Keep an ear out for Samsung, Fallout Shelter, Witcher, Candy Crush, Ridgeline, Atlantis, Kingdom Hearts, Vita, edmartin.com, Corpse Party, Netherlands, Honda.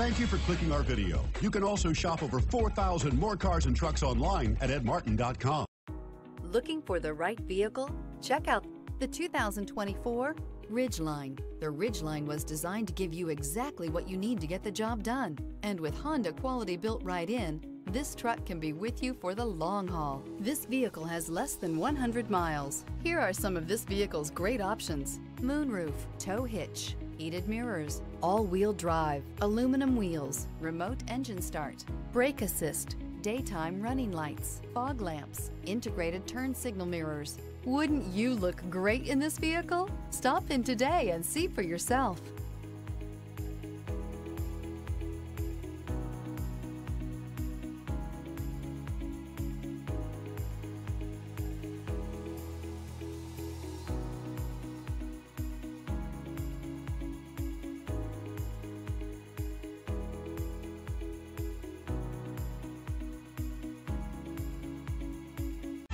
Thank you for clicking our video. You can also shop over 4,000 more cars and trucks online at edmartin.com. Looking for the right vehicle? Check out the 2024 Ridgeline. The Ridgeline was designed to give you exactly what you need to get the job done. And with Honda quality built right in, this truck can be with you for the long haul. This vehicle has less than 100 miles. Here are some of this vehicle's great options: moonroof, tow hitch, heated mirrors, all-wheel drive, aluminum wheels, remote engine start, brake assist, daytime running lights, fog lamps, integrated turn signal mirrors. Wouldn't you look great in this vehicle? Stop in today and see for yourself.